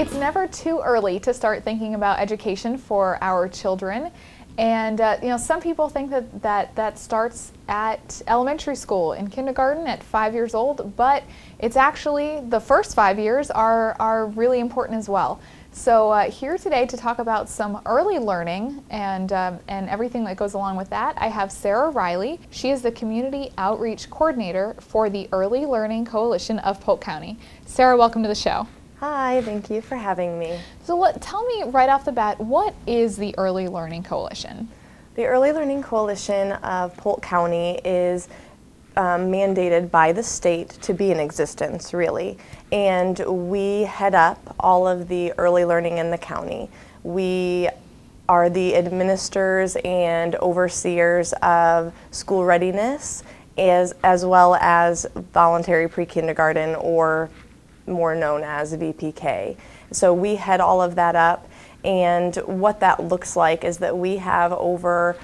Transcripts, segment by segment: It's never too early to start thinking about education for our children. And some people think that starts at elementary school, in kindergarten, at 5 years old, but it's actually the first 5 years are really important as well. So here today to talk about some early learning and everything that goes along with that, I have Sarah Riley. She is the Community Outreach Coordinator for the Early Learning Coalition of Polk County. Sarah, welcome to the show. Hi, thank you for having me. So tell me right off the bat, what is the Early Learning Coalition? The Early Learning Coalition of Polk County is mandated by the state to be in existence, really. And we head up all of the early learning in the county. We are the administrators and overseers of school readiness as well as voluntary pre-kindergarten, or more known as VPK. So we head all of that up, and what that looks like is that we have over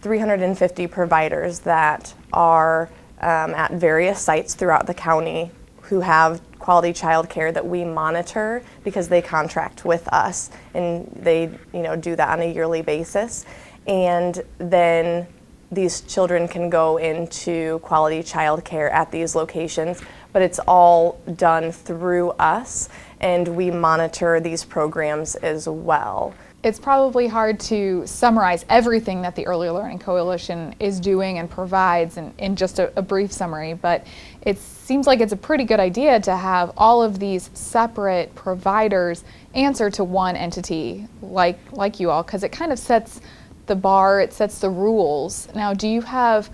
350 providers that are at various sites throughout the county who have quality child care that we monitor because they contract with us, and they do that on a yearly basis. And then these children can go into quality child care at these locations, but it's all done through us, and we monitor these programs as well. It's probably hard to summarize everything that the Early Learning Coalition is doing and provides in just a brief summary, but it seems like it's a pretty good idea to have all of these separate providers answer to one entity like you all, because it kind of sets the bar, it sets the rules. Now, do you have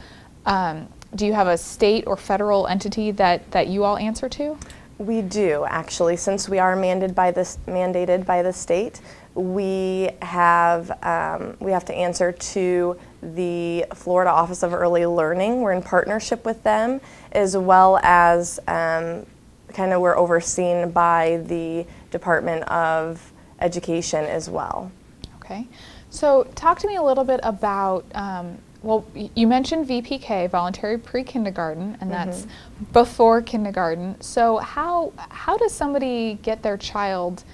a state or federal entity that you all answer to? We do, actually. Since we are mandated by the state, we have to answer to the Florida Office of Early Learning. We're in partnership with them, as well as we're overseen by the Department of Education as well. Okay. So talk to me a little bit about, you mentioned VPK, Voluntary Pre-Kindergarten, and that's before kindergarten. So how does somebody get their child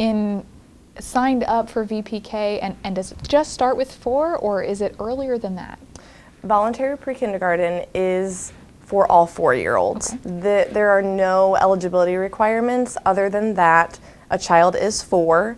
signed up for VPK, and does it just start with 4, or is it earlier than that? Voluntary Pre-Kindergarten is for all 4-year-olds. Okay. There are no eligibility requirements other than that a child is 4.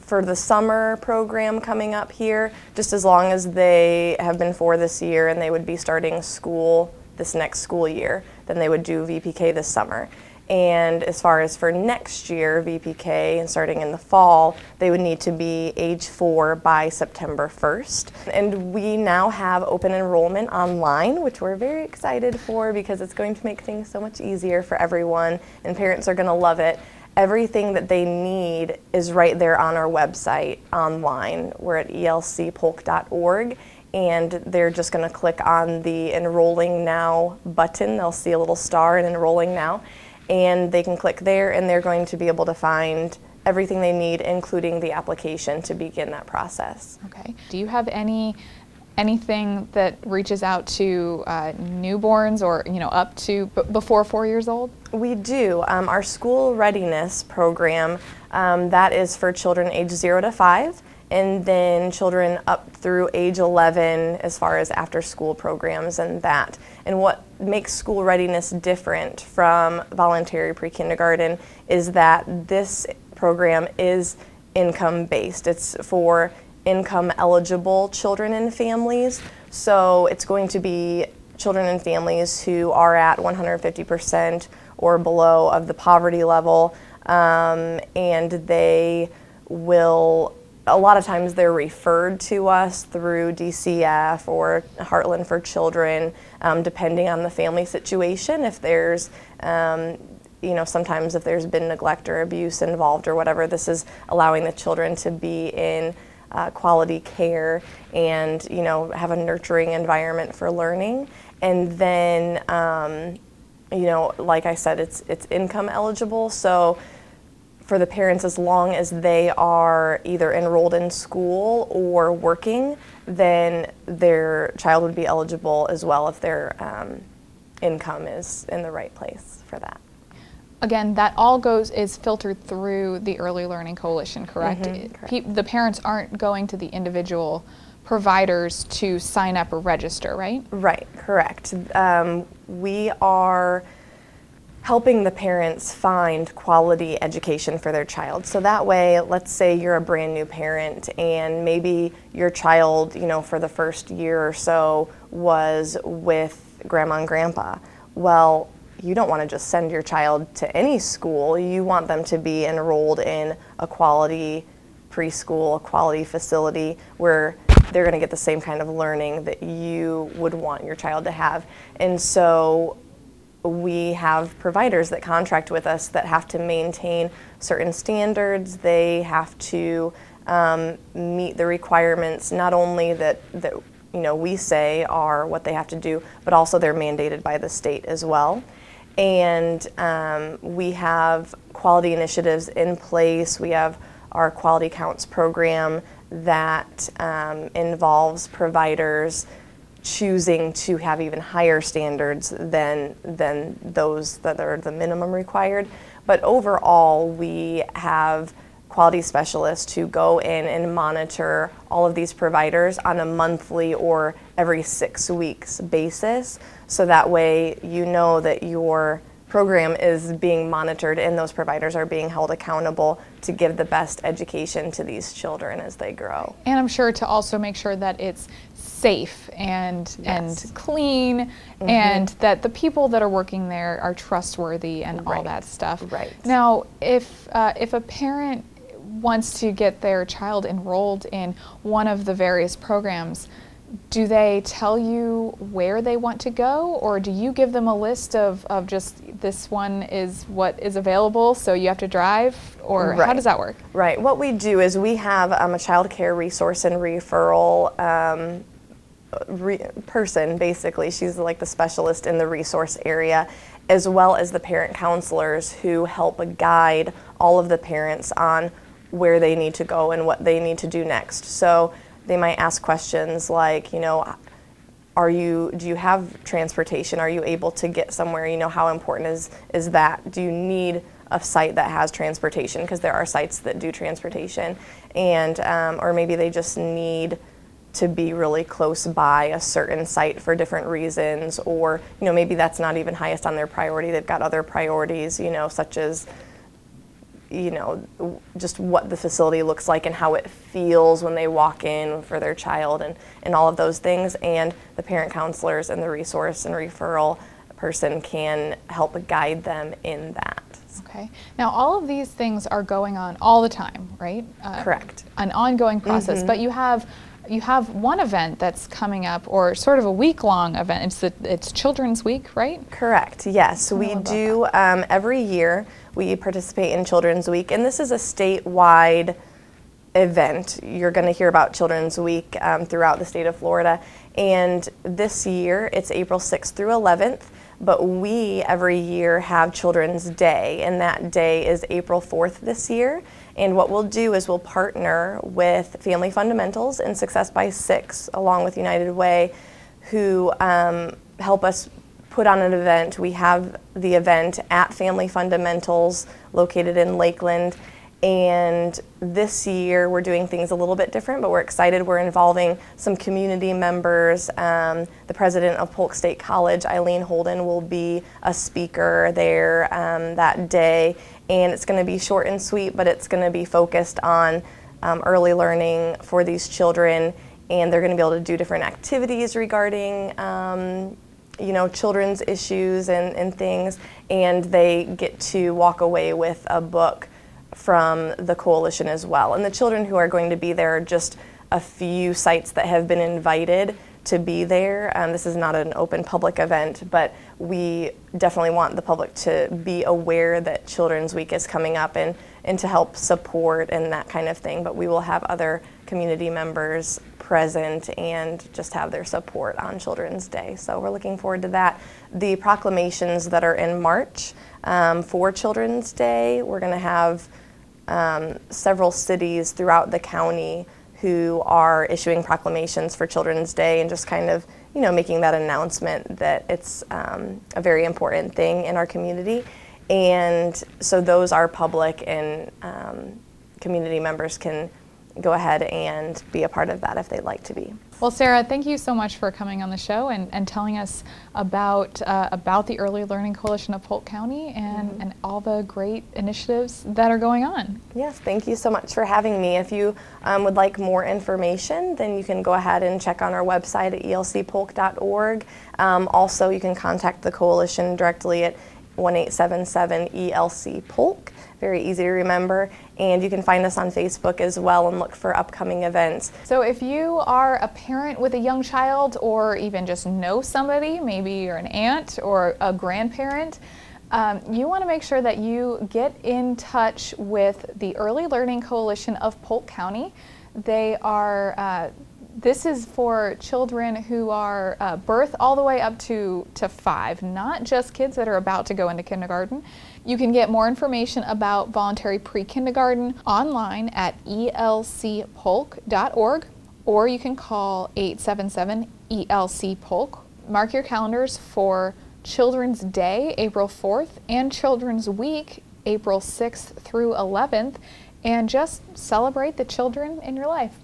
For the summer program coming up here, just as long as they have been 4 this year and they would be starting school this next school year, then they would do VPK this summer. And as far as for next year, VPK, and starting in the fall, they would need to be age 4 by September 1st. And we now have open enrollment online, which we're very excited for because it's going to make things so much easier for everyone, and parents are going to love it. Everything that they need is right there on our website online. We're at elcpolk.org, and they're just going to click on the Enrolling Now button. They'll see a little star in Enrolling Now, and they can click there, and they're going to be able to find everything they need, including the application to begin that process. Okay. Do you have anything that reaches out to newborns, or up to before 4 years old? We do. Our school readiness program, that is for children age 0 to 5, and then children up through age 11 as far as after school programs and that. And what makes school readiness different from voluntary pre-kindergarten is that this program is income-based. It's for income-eligible children and families, so it's going to be children and families who are at 150% or below of the poverty level, and they will, a lot of times they're referred to us through DCF or Heartland for Children, depending on the family situation. If there's sometimes if there's been neglect or abuse involved or whatever, this is allowing the children to be in quality care and have a nurturing environment for learning. And then like I said, it's income eligible, so for the parents, as long as they are either enrolled in school or working, then their child would be eligible as well if their income is in the right place for that. again, that all is filtered through the Early Learning Coalition, correct? Mm-hmm, correct. The parents aren't going to the individual providers to sign up or register, right? Right, correct. We are helping the parents find quality education for their child. So that way, let's say you're a brand new parent and maybe your child, you know, for the first year or so was with grandma and grandpa. Well, you don't want to just send your child to any school. You want them to be enrolled in a quality preschool, a quality facility where they're going to get the same kind of learning that you would want your child to have. And so we have providers that contract with us that have to maintain certain standards. They have to meet the requirements, not only that you know, we say are what they have to do, but also they're mandated by the state as well. And we have quality initiatives in place. We have our Quality Counts program that involves providers choosing to have even higher standards than those that are the minimum required. But overall, we have quality specialists who go in and monitor all of these providers on a monthly or every 6 weeks basis. So that way you know that your program is being monitored and those providers are being held accountable to give the best education to these children as they grow. And I'm sure to also make sure that it's safe and yes. and clean mm-hmm. and that the people that are working there are trustworthy and right. all that stuff. Right. Now, if a parent wants to get their child enrolled in one of the various programs, do they tell you where they want to go, or do you give them a list of just this one is what is available, so you have to drive, or right. how does that work? Right. What we do is we have a child care resource and referral person, basically. She's like the specialist in the resource area, as well as the parent counselors who help guide all of the parents on where they need to go and what they need to do next. So they might ask questions like, you know, do you have transportation? Are you able to get somewhere? You know, how important is that? Do you need a site that has transportation? Because there are sites that do transportation. And, or maybe they just need to be really close by a certain site for different reasons. Or, you know, maybe that's not even highest on their priority. They've got other priorities, you know, such as, you know, just what the facility looks like and how it feels when they walk in for their child and all of those things. And the parent counselors and the resource and referral person can help guide them in that. Okay. Now, all of these things are going on all the time, right? Correct. An ongoing process. Mm-hmm. But you have one event that's coming up, or sort of a week-long event. It's Children's Week, right? Correct, yes. We do, every year, we participate in Children's Week, and this is a statewide event. You're going to hear about Children's Week throughout the state of Florida, and this year, it's April 6th through 11th, but we, every year, have Children's Day, and that day is April 4th this year. And what we'll do is we'll partner with Family Fundamentals and Success by Six, along with United Way, who help us put on an event. We have the event at Family Fundamentals, located in Lakeland. And this year, we're doing things a little bit different, but we're excited. We're involving some community members. The president of Polk State College, Eileen Holden, will be a speaker there that day. And it's going to be short and sweet, but it's going to be focused on early learning for these children. And they're going to be able to do different activities regarding you know, children's issues and things. And they get to walk away with a book from the coalition as well. And the children who are going to be there are just a few sites that have been invited to be there. This is not an open public event, but we definitely want the public to be aware that Children's Week is coming up and to help support and that kind of thing. But we will have other community members present and just have their support on Children's Day. So we're looking forward to that. The proclamations that are in March for Children's Day, we're going to have several cities throughout the county who are issuing proclamations for Children's Day and just kind of, you know, making that announcement that it's a very important thing in our community. And so those are public, and community members can go ahead and be a part of that if they'd like to be. Well, Sarah, thank you so much for coming on the show and telling us about the Early Learning Coalition of Polk County and, and all the great initiatives that are going on. Yes, thank you so much for having me. If you would like more information, then you can go ahead and check on our website at elcpolk.org. Also, you can contact the coalition directly at 1-877-ELC-POLK. Very easy to remember, and you can find us on Facebook as well and look for upcoming events. So if you are a parent with a young child, or even just know somebody, maybe you're an aunt or a grandparent, you want to make sure that you get in touch with the Early Learning Coalition of Polk County. They are, this is for children who are birth all the way up to 5, not just kids that are about to go into kindergarten. You can get more information about voluntary pre-kindergarten online at elcpolk.org, or you can call 877-ELC-POLK. Mark your calendars for Children's Day, April 4th, and Children's Week, April 6th through 11th, and just celebrate the children in your life.